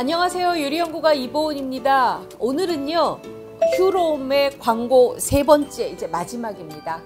안녕하세요. 요리연구가 이보은입니다. 오늘은요, 휴롬의 광고 세 번째, 이제 마지막입니다.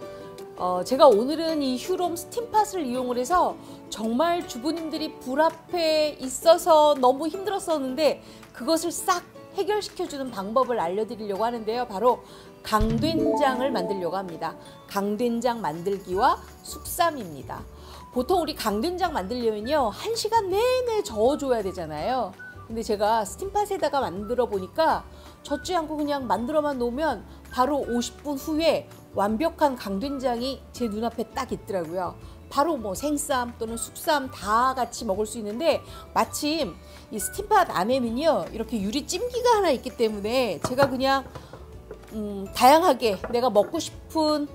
제가 오늘은 이 휴롬 스팀팟을 이용을 해서 정말 주부님들이 불 앞에 있어서 너무 힘들었었는데 그것을 싹 해결시켜주는 방법을 알려드리려고 하는데요. 바로 강된장을 만들려고 합니다. 강된장 만들기와 숙삼입니다. 보통 우리 강된장 만들려면요, 1시간 내내 저어줘야 되잖아요. 근데 제가 스팀팟에다가 만들어 보니까 젓지 않고 그냥 만들어만 놓으면 바로 50분 후에 완벽한 강된장이 제 눈앞에 딱 있더라고요. 바로 뭐 생쌈 또는 숙쌈 다 같이 먹을 수 있는데, 마침 이 스팀팟 안에는요 이렇게 유리 찜기가 하나 있기 때문에 제가 그냥 다양하게 내가 먹고 싶은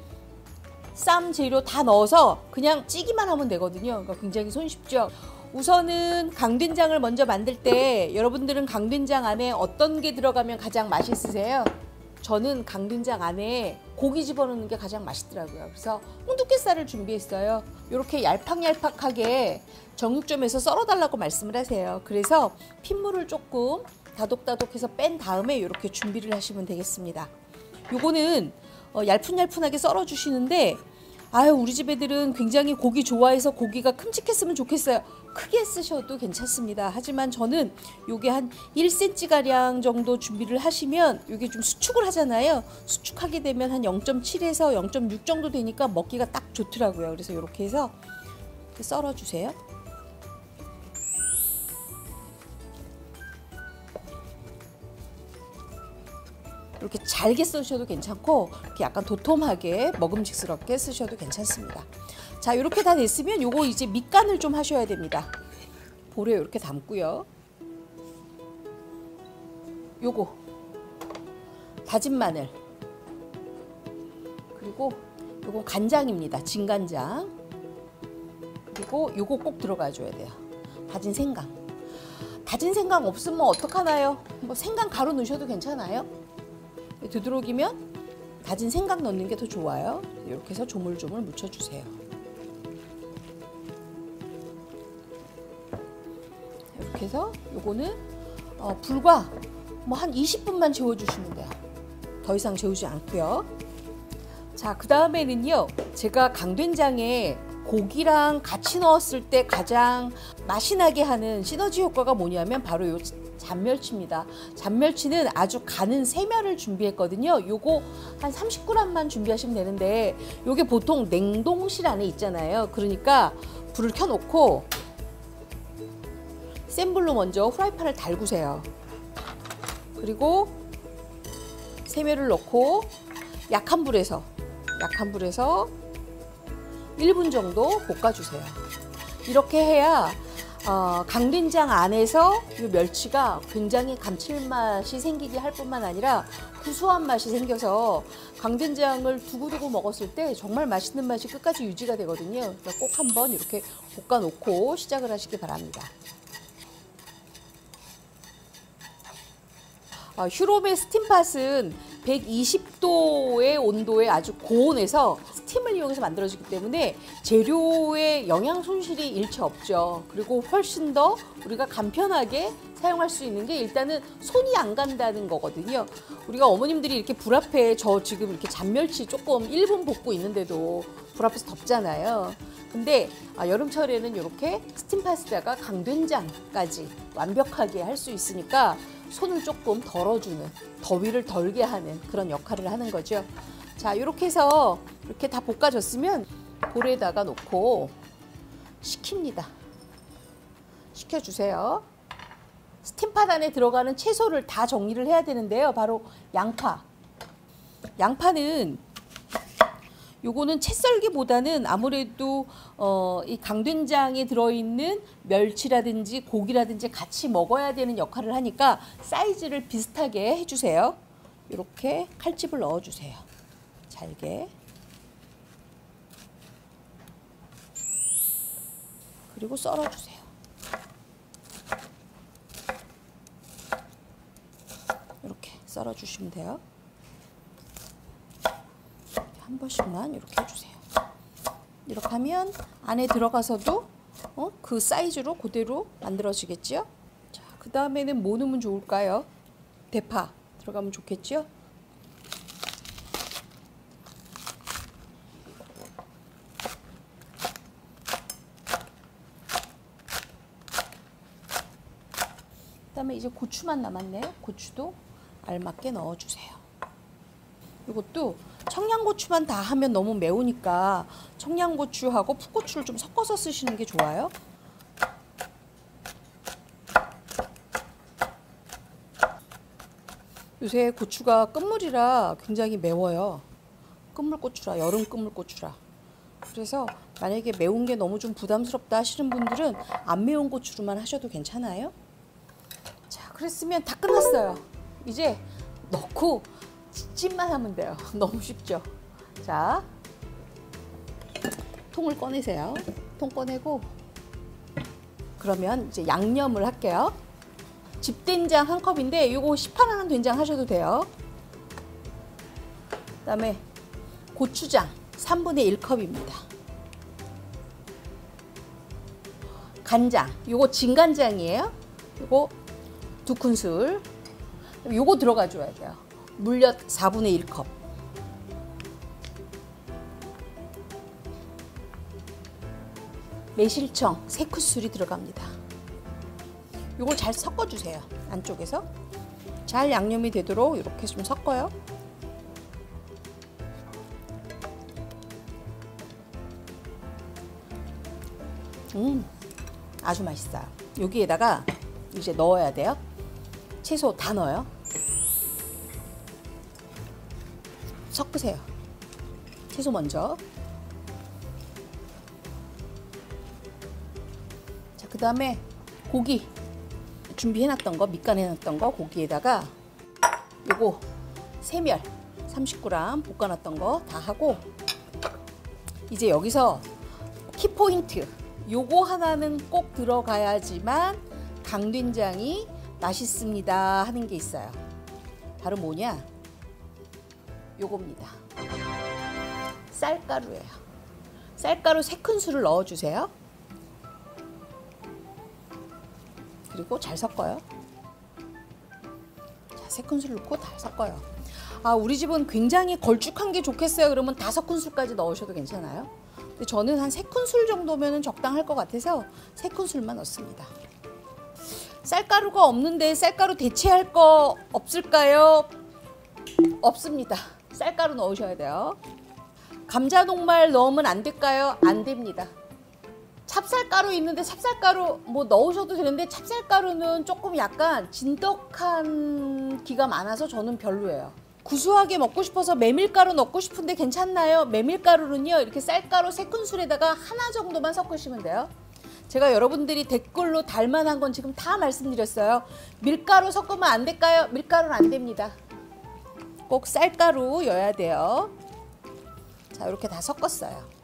쌈 재료 다 넣어서 그냥 찌기만 하면 되거든요. 그러니까 굉장히 손쉽죠. 우선은 강된장을 먼저 만들 때 여러분들은 강된장 안에 어떤 게 들어가면 가장 맛있으세요? 저는 강된장 안에 고기 집어넣는 게 가장 맛있더라고요. 그래서 홍두깨살을 준비했어요. 이렇게 얄팍얄팍하게 정육점에서 썰어달라고 말씀을 하세요. 그래서 핏물을 조금 다독다독해서 뺀 다음에 이렇게 준비를 하시면 되겠습니다. 요거는 얄푼얄푼하게 썰어주시는데, 아유, 우리 집 애들은 굉장히 고기 좋아해서 고기가 큼직했으면 좋겠어요. 크게 쓰셔도 괜찮습니다. 하지만 저는 요게 한 1cm가량 정도 준비를 하시면, 요게 좀 수축을 하잖아요. 수축하게 되면 한 0.7에서 0.6 정도 되니까 먹기가 딱 좋더라고요. 그래서 요렇게 해서 썰어주세요. 이렇게 잘게 쓰셔도 괜찮고 이렇게 약간 도톰하게 먹음직스럽게 쓰셔도 괜찮습니다. 자, 이렇게 다 됐으면 요거 이제 밑간을 좀 하셔야 됩니다. 볼에 이렇게 담고요. 요거 다진 마늘, 그리고 요거 간장입니다. 진간장. 그리고 요거 꼭 들어가 줘야 돼요. 다진 생강. 다진 생강 없으면 어떡하나요? 뭐 생강 가루 넣으셔도 괜찮아요. 되도록이면 다진 생강 넣는 게 더 좋아요. 이렇게 해서 조물조물 묻혀주세요. 이렇게 해서 요거는 불과 뭐 한 20분만 재워주시면 돼요. 더 이상 재우지 않고요. 자, 그 다음에는요, 제가 강된장에 고기랑 같이 넣었을 때 가장 맛이 나게 하는 시너지 효과가 뭐냐면 바로 요 잔멸치입니다. 잔멸치는 아주 가는 세멸을 준비했거든요. 요거 한 30g만 준비하시면 되는데, 요게 보통 냉동실 안에 있잖아요. 그러니까 불을 켜놓고 센 불로 먼저 후라이팬을 달구세요. 그리고 세멸을 넣고 약한 불에서 1분 정도 볶아주세요. 이렇게 해야 강된장 안에서 이 멸치가 굉장히 감칠맛이 생기게 할 뿐만 아니라 구수한 맛이 생겨서 강된장을 두고두고 먹었을 때 정말 맛있는 맛이 끝까지 유지가 되거든요. 그러니까 꼭 한번 이렇게 볶아 놓고 시작을 하시기 바랍니다. 휴롬의 스팀팟은 120도의 온도에 아주 고온에서 스팀을 이용해서 만들어지기 때문에 재료의 영양 손실이 일체 없죠. 그리고 훨씬 더 우리가 간편하게 사용할 수 있는 게, 일단은 손이 안 간다는 거거든요. 우리가 어머님들이 이렇게 불 앞에, 저 지금 이렇게 잔멸치 조금 1분 볶고 있는데도 불 앞에서 덥잖아요. 근데 여름철에는 이렇게 스팀팟에다가 강된장까지 완벽하게 할 수 있으니까 손을 조금 덜어주는, 더위를 덜게 하는 그런 역할을 하는 거죠. 자, 이렇게 해서 이렇게 다 볶아졌으면 볼에다가 놓고 식힙니다. 식혀주세요. 스팀팟 안에 들어가는 채소를 다 정리를 해야 되는데요. 바로 양파. 양파는 요거는 채썰기보다는 아무래도 이 강된장에 들어있는 멸치라든지 고기라든지 같이 먹어야 되는 역할을 하니까 사이즈를 비슷하게 해주세요. 이렇게 칼집을 넣어주세요. 잘게. 그리고 썰어주세요. 이렇게 썰어주시면 돼요. 한 번씩만 이렇게 해주세요. 이렇게 하면 안에 들어가서도 그 사이즈로 그대로 만들어지겠죠? 자, 그 그 다음에는 뭐 넣으면 좋을까요? 대파 들어가면 좋겠죠? 그 다음에 이제 고추만 남았네요. 고추도 알맞게 넣어주세요. 이것도 청양고추만 다 하면 너무 매우니까 청양고추하고 풋고추를 좀 섞어서 쓰시는 게 좋아요. 요새 고추가 끝물이라 굉장히 매워요. 끝물고추라, 여름 끝물고추라. 그래서 만약에 매운 게 너무 좀 부담스럽다 하시는 분들은 안 매운 고추로만 하셔도 괜찮아요. 자, 그랬으면 다 끝났어요. 이제 넣고 찜만 하면 돼요. 너무 쉽죠? 자, 통을 꺼내세요. 통 꺼내고 그러면 이제 양념을 할게요. 집된장 1컵인데 이거 시판하는 된장 하셔도 돼요. 그 다음에 고추장 3분의 1컵입니다. 간장, 이거 진간장이에요. 이거 2큰술. 이거 들어가 줘야 돼요. 물엿 4분의 1컵. 매실청 3큰술이 들어갑니다. 이걸 잘 섞어주세요. 안쪽에서 잘 양념이 되도록 이렇게 좀 섞어요. 아주 맛있어요. 여기에다가 이제 넣어야 돼요. 채소 다 넣어요. 섞으세요. 채소 먼저. 자, 그 다음에 고기. 준비해놨던 거, 밑간해놨던 거 고기에다가 요거 세멸 30g 볶아놨던 거 다 하고 이제 여기서 키포인트 요거 하나는 꼭 들어가야지만 강된장이 맛있습니다 하는 게 있어요. 바로 뭐냐? 요겁니다. 쌀가루예요. 쌀가루 3큰술을 넣어주세요. 그리고 잘 섞어요. 자, 3큰술 넣고 다 섞어요. 아, 우리 집은 굉장히 걸쭉한 게 좋겠어요. 그러면 5큰술까지 넣으셔도 괜찮아요. 근데 저는 한 3큰술 정도면 적당할 것 같아서 3큰술만 넣습니다. 쌀가루가 없는데 쌀가루 대체할 거 없을까요? 없습니다. 쌀가루 넣으셔야 돼요. 감자 녹말 넣으면 안 될까요? 안 됩니다. 찹쌀가루 있는데 찹쌀가루 뭐 넣으셔도 되는데 찹쌀가루는 조금 약간 진덕한 기가 많아서 저는 별로예요. 구수하게 먹고 싶어서 메밀가루 넣고 싶은데 괜찮나요? 메밀가루는요 이렇게 쌀가루 3큰술에다가 하나 정도만 섞으시면 돼요. 제가 여러분들이 댓글로 달만한 건 지금 다 말씀드렸어요. 밀가루 섞으면 안 될까요? 밀가루는 안 됩니다. 꼭 쌀가루여야 돼요. 자, 이렇게 다 섞었어요.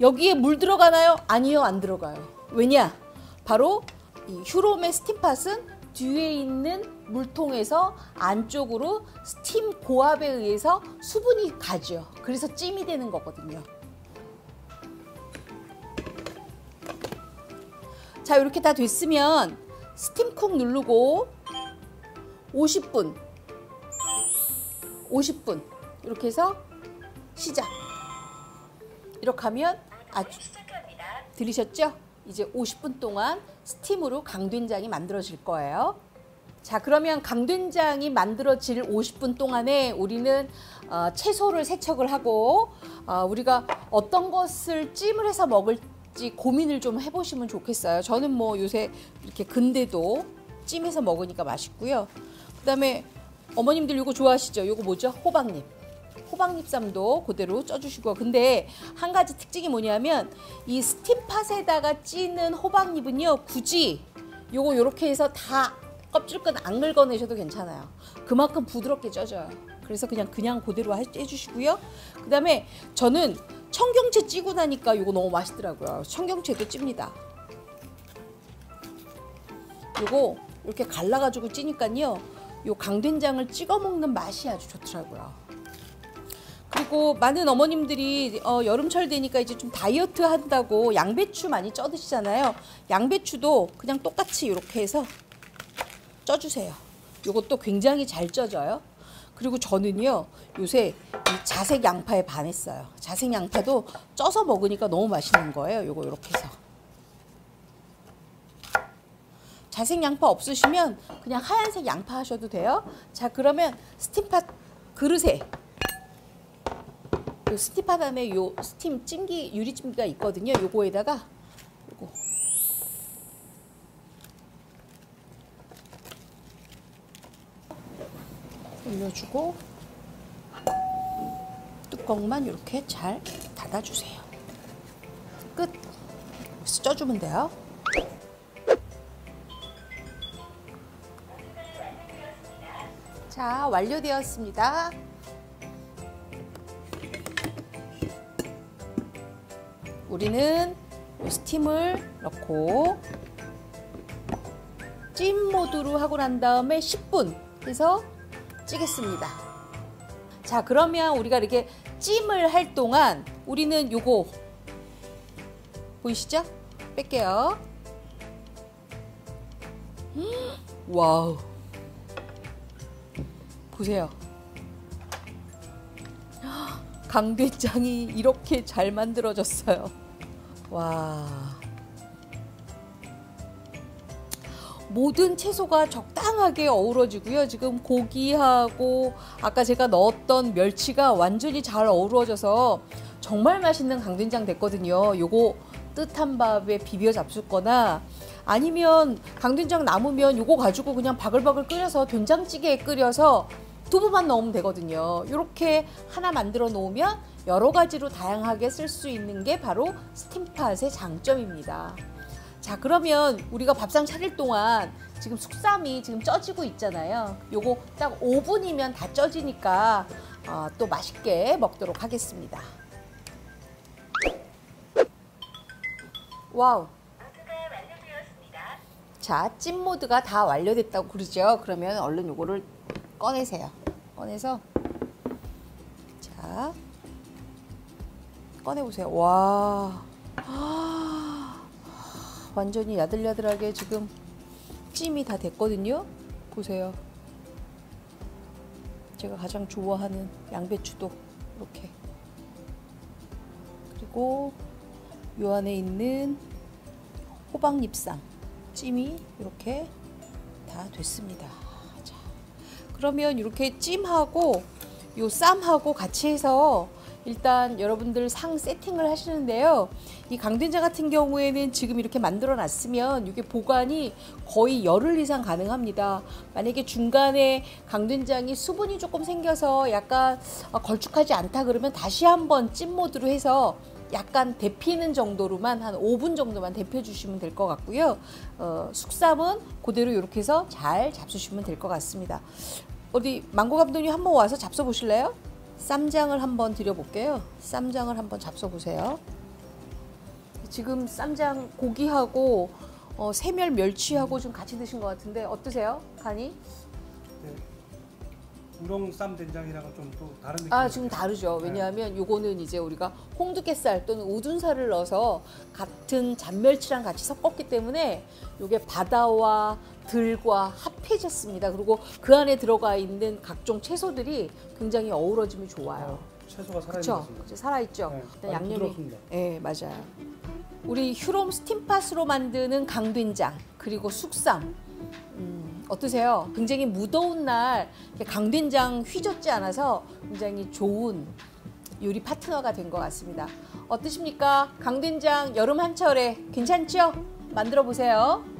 여기에 물 들어가나요? 아니요, 안 들어가요. 왜냐? 바로 이 휴롬의 스팀팟은 뒤에 있는 물통에서 안쪽으로 스팀 고압에 의해서 수분이 가죠. 그래서 찜이 되는 거거든요. 자, 이렇게 다 됐으면 스팀쿡 누르고 50분 이렇게 해서 시작. 이렇게 하면 아주 들으셨죠? 이제 50분 동안 스팀으로 강된장이 만들어질 거예요. 자, 그러면 강된장이 만들어질 50분 동안에 우리는 채소를 세척을 하고 우리가 어떤 것을 찜을 해서 먹을지 고민을 좀 해보시면 좋겠어요. 저는 뭐 요새 이렇게 근대도 찜해서 먹으니까 맛있고요. 그 다음에 어머님들 이거 좋아하시죠? 이거 뭐죠? 호박잎. 호박잎쌈도 그대로 쪄주시고, 근데 한 가지 특징이 뭐냐면 이 스팀팟에다가 찌는 호박잎은요 굳이 요거 요렇게 해서 다 껍질끈 안 긁어내셔도 괜찮아요. 그만큼 부드럽게 쪄져요. 그래서 그냥 그대로 해주시고요. 그 다음에 저는 청경채 찌고 나니까 요거 너무 맛있더라고요. 청경채도 찝니다. 요거 이렇게 갈라가지고 찌니까요 요 강된장을 찍어 먹는 맛이 아주 좋더라고요. 그리고 많은 어머님들이 여름철 되니까 이제 좀 다이어트 한다고 양배추 많이 쪄 드시잖아요. 양배추도 그냥 똑같이 이렇게 해서 쪄주세요. 이것도 굉장히 잘 쪄져요. 그리고 저는요 요새 이 자색 양파에 반했어요. 자색 양파도 쪄서 먹으니까 너무 맛있는 거예요. 요거 이렇게 해서. 자색 양파 없으시면 그냥 하얀색 양파 하셔도 돼요. 자, 그러면 스팀팟 그릇에 요 스팀팟 안에 요 스팀 찜기, 유리찜기가 있거든요. 요거에다가 요거 올려주고 뚜껑만 이렇게 잘 닫아주세요. 끝! 쪄주면 돼요. 자, 완료되었습니다. 우리는 스팀을 넣고 찜 모드로 하고 난 다음에 10분 해서 찌겠습니다. 자, 그러면 우리가 이렇게 찜을 할 동안 우리는 요거 보이시죠? 뺄게요. 와우, 보세요. 강된장이 이렇게 잘 만들어졌어요. 와, 모든 채소가 적당하게 어우러지고요. 지금 고기하고 아까 제가 넣었던 멸치가 완전히 잘 어우러져서 정말 맛있는 강된장 됐거든요. 요거 뜨탄 밥에 비벼 잡숫거나 아니면 강된장 남으면 요거 가지고 그냥 바글바글 끓여서 된장찌개에 끓여서 두부만 넣으면 되거든요. 이렇게 하나 만들어 놓으면 여러 가지로 다양하게 쓸 수 있는 게 바로 스팀팟의 장점입니다. 자, 그러면 우리가 밥상 차릴 동안 지금 숙삼이 지금 쪄지고 있잖아요. 요거 딱 5분이면 다 쪄지니까 또 맛있게 먹도록 하겠습니다. 와우! 자, 찜 모드가 다 완료됐다고 그러죠. 그러면 얼른 요거를 꺼내세요. 꺼내서 자, 꺼내보세요. 와, 완전히 야들야들하게 지금 찜이 다 됐거든요. 보세요. 제가 가장 좋아하는 양배추도 이렇게, 그리고 요 안에 있는 호박잎쌈 찜이 이렇게 다 됐습니다. 자, 그러면 이렇게 찜하고 요 쌈하고 같이 해서 일단 여러분들 상 세팅을 하시는데요. 이 강된장 같은 경우에는 지금 이렇게 만들어 놨으면 이게 보관이 거의 열흘 이상 가능합니다. 만약에 중간에 강된장이 수분이 조금 생겨서 약간 걸쭉하지 않다 그러면 다시 한번 찜 모드로 해서 약간 데피는 정도로만 한 5분 정도만 데펴 주시면 될 것 같고요. 숙삼은 그대로 이렇게 해서 잘 잡수시면 될 것 같습니다. 어디 망고 감독님 한번 와서 잡숴 보실래요? 쌈장을 한번 드려볼게요. 쌈장을 한번 잡숴보세요. 지금 쌈장 고기하고 세멸 멸치하고 좀 같이 드신 것 같은데 어떠세요? 간이? 네. 우렁 쌈 된장이랑은 좀 또 다른 느낌. 아, 지금 다르죠. 왜냐하면 요거는 이제 우리가 홍두깨살 또는 우둔살을 넣어서 같은 잔멸치랑 같이 섞었기 때문에 요게 바다와 들과 합해졌습니다. 그리고 그 안에 들어가 있는 각종 채소들이 굉장히 어우러짐이 좋아요. 채소가 살아있죠. 그렇죠? 살아있죠. 네, 양념이. 네, 맞아요. 우리 휴롬 스팀팟으로 만드는 강된장 그리고 숙삼. 어떠세요? 굉장히 무더운 날 강된장 휘젓지 않아서 굉장히 좋은 요리 파트너가 된 것 같습니다. 어떠십니까? 강된장 여름 한철에 괜찮죠? 만들어 보세요.